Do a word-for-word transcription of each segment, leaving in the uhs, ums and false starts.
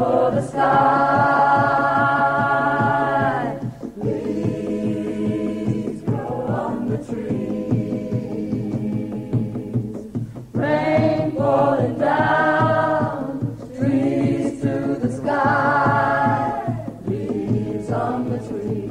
for the sky. Leaves grow on the trees. Rain falling down, trees to the sky. Leaves on the trees.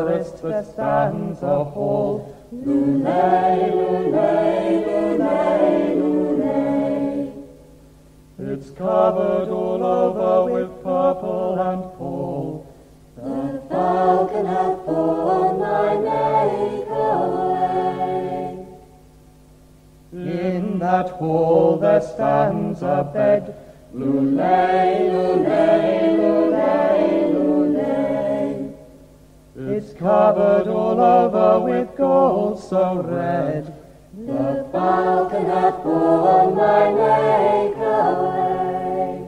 forest that stands uphold. Lulay, lulay, lulay, lulay. It's covered all over with purple and fall. The falcon hath borne my Maker away. In that hall there stands a bed. Lulay, lulay, lulay, lulay. It's covered all over with gold so red. The falcon hath borne my Maker away.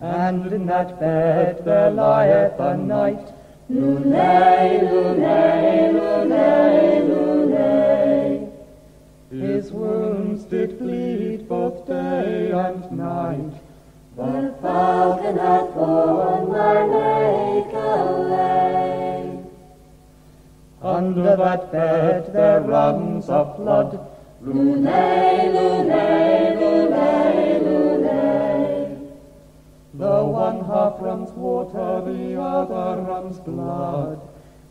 And in that bed there lieth a knight. Lulay, lulay, lulay, lulay. His wounds did bleed both day and night. The falcon hath borne my Maker away. Under that bed there runs a flood. Lulay, lulay, lulay, lulay. The one half runs water, the other runs blood.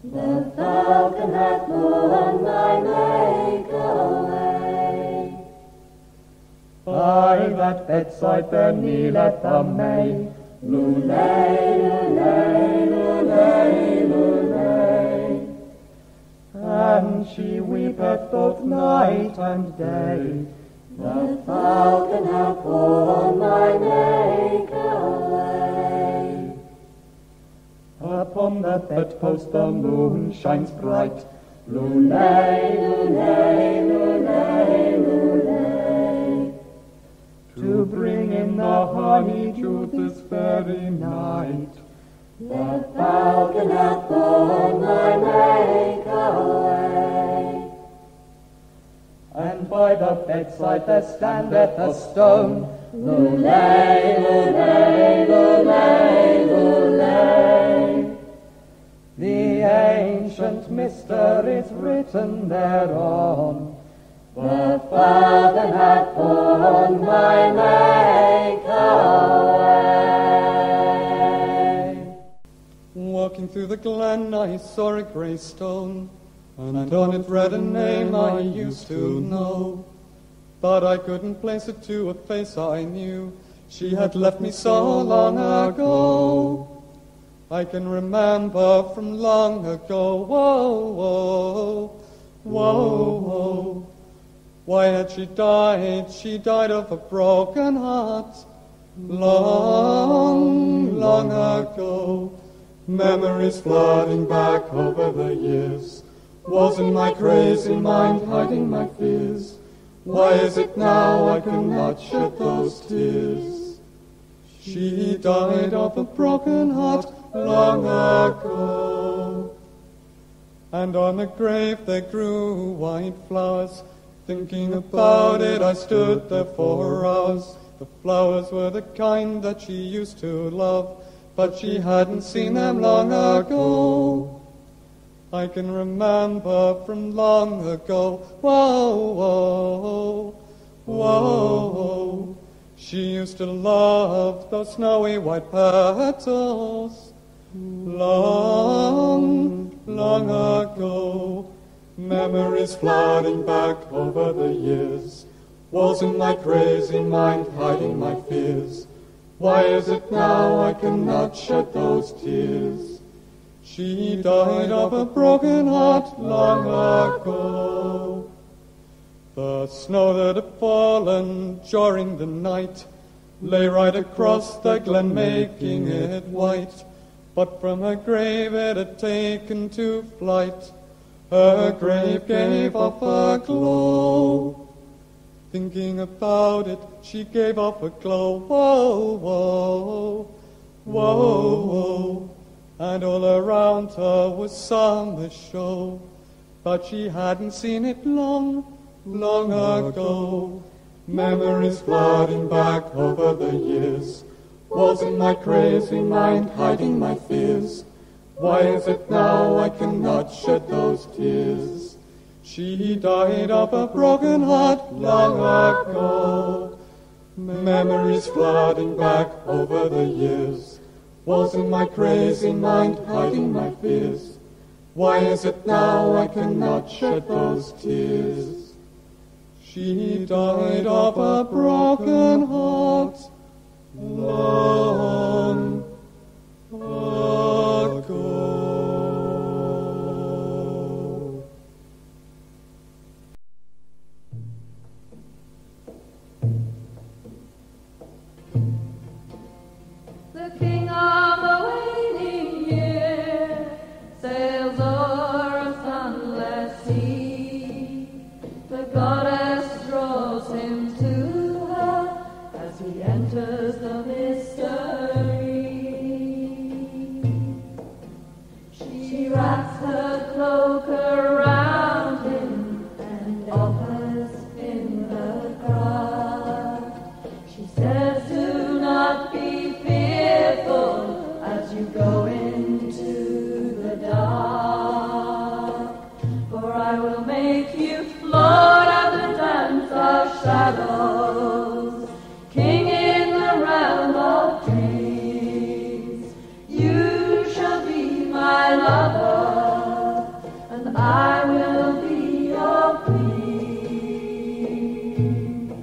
The falcon hath borne my Maker away. By that bedside there kneeleth a maid. Lulay, lulay, lulay, lulay. And she weepeth both night and day. The falcon hath borne my Maker away. Upon the bedpost the moon shines bright. Lulay, lulay, lulay, lulay. To bring in the honey dew this very night. The falcon hath borne my Maker away. And by the bedside there standeth a stone. Lulay, lulay, lulay, lulay. The ancient mystery is written thereon. The falcon hath borne my Maker away. Walking through the glen I saw a grey stone, and, and on it read a name I used to know. But I couldn't place it to a face I knew. She had left me so long ago. I can remember from long ago. Whoa, whoa, whoa, whoa. Why had she died? She died of a broken heart. Long, long ago. Memories flooding back over the years. Wasn't my crazy mind hiding my fears? Why is it now I cannot shed those tears? She died of a broken heart long ago. And on the grave there grew white flowers. Thinking about it I stood there for hours. The flowers were the kind that she used to love, but she hadn't seen them long ago. I can remember from long ago. Whoa, whoa, whoa. She used to love those snowy white petals. Long, long ago. Memories flooding back over the years. Wasn't my crazy mind hiding my fears? Why is it now I cannot shed those tears? She died of a broken heart long ago. The snow that had fallen during the night lay right across the glen, making it white. But from her grave it had taken to flight. Her grave gave off a glow. Thinking about it, she gave off a glow. Whoa, whoa, whoa, whoa. And all around her was summer show, but she hadn't seen it long, long ago. Memories flooding back over the years. Wasn't my crazy mind hiding my fears? Why is it now I cannot shed those tears? She died of a broken heart long ago. Memories flooding back over the years. Wasn't my crazy mind hiding my fears? Why is it now I cannot shed those tears? She died of a broken heart long ago. The king of the waning year sails o'er a sunless sea. The goddess draws him to her as he enters the mystery. She wraps her cloak around him and offers him the craft. She says, "Do not be fearful as you go into the dark, for I will make you float as the dance of shadows, king in the realm of dreams. You shall be my lover, and I will be your queen."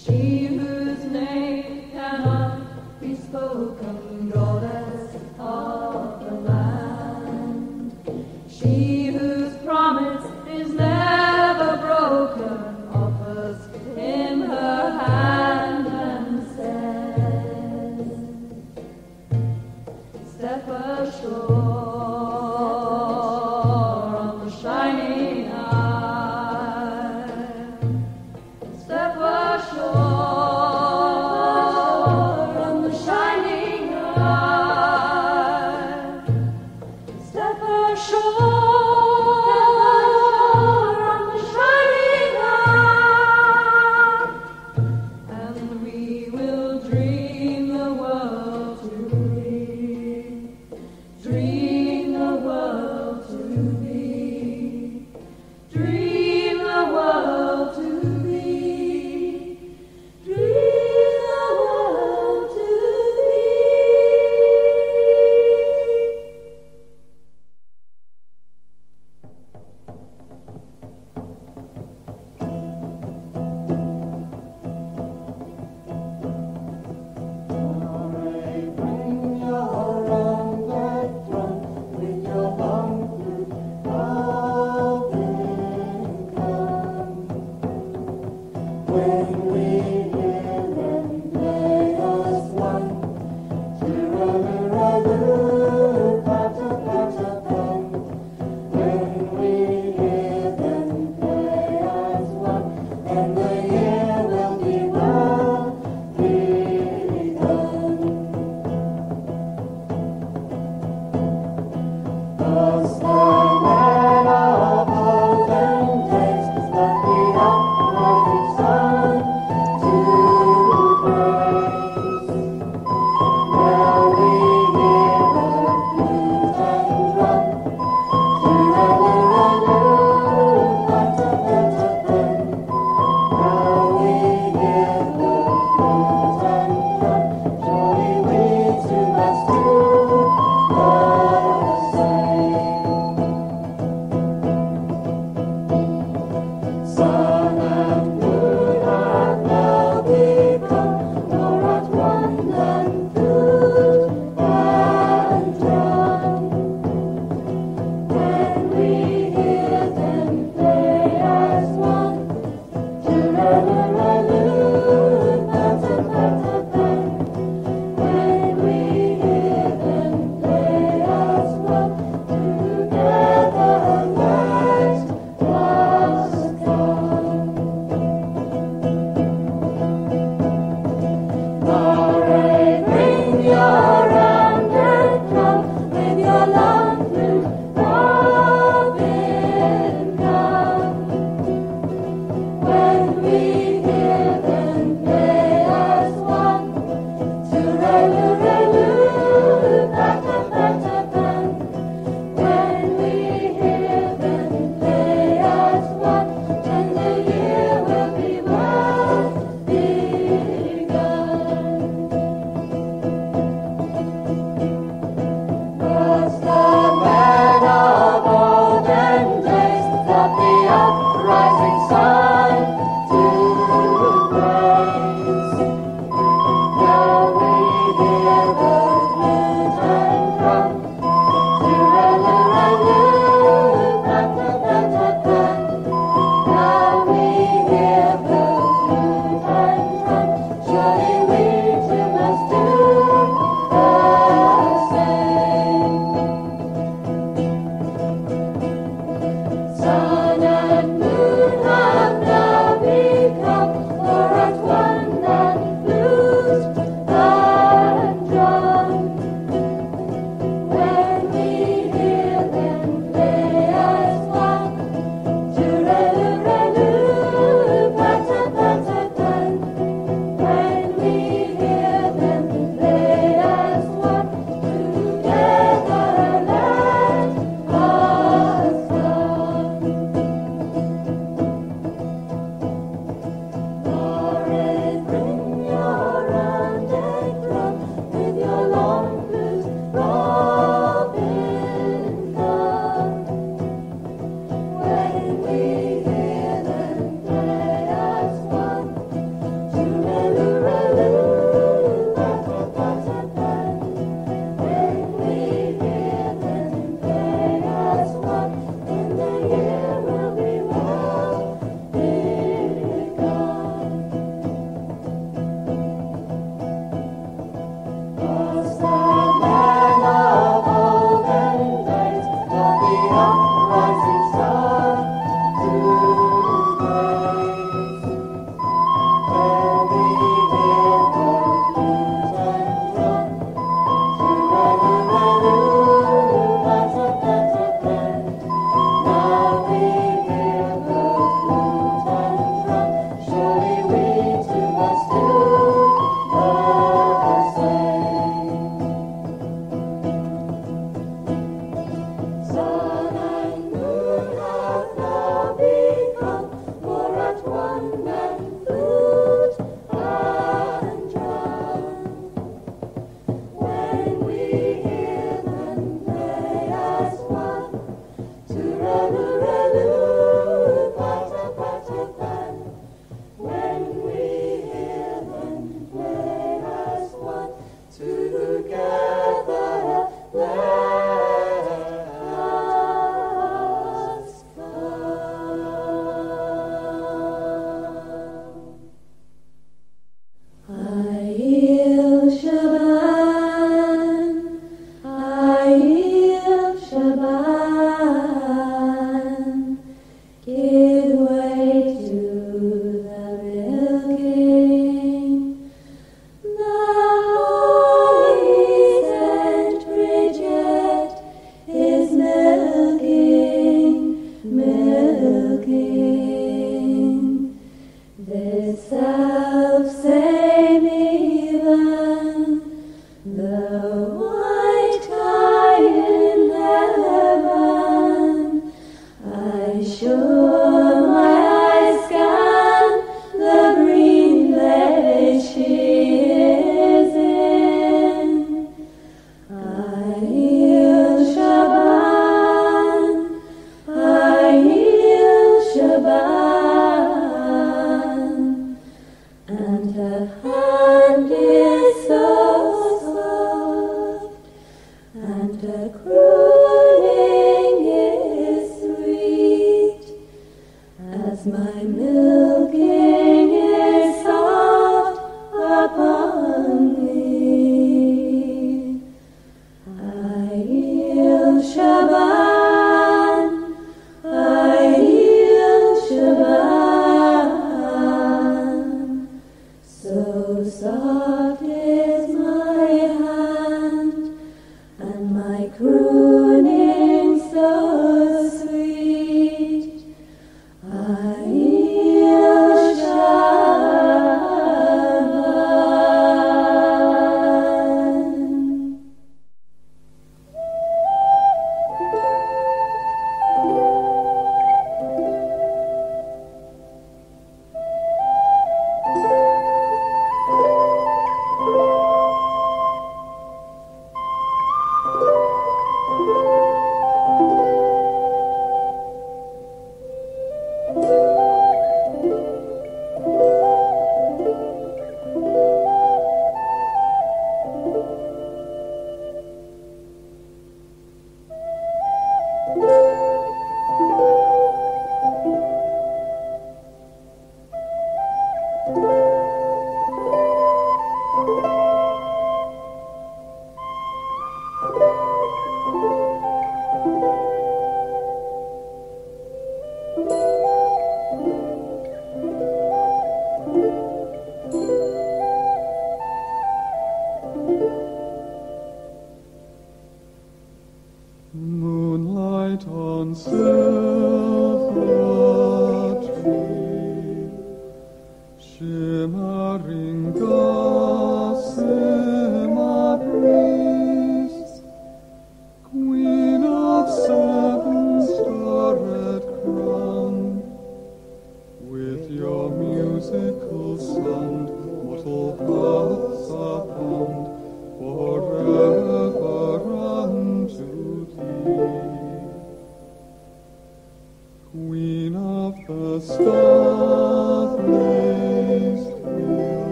She whose name cannot be spoken, goddess of the land. She whose promise is never broken offers him her hand and says, "Step ashore on the shining isle. Step ashore on the shining isle. Step ashore on the shining isle, and we will dream the world to be, dream the world to be, dream the world to be, dream the world to be."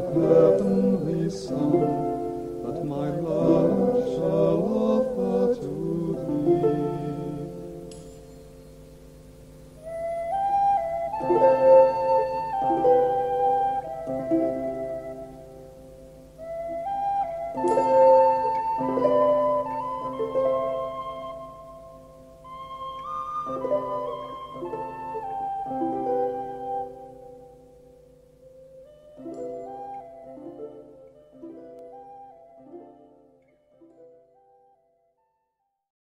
Heavenly Son, that my love shall offer.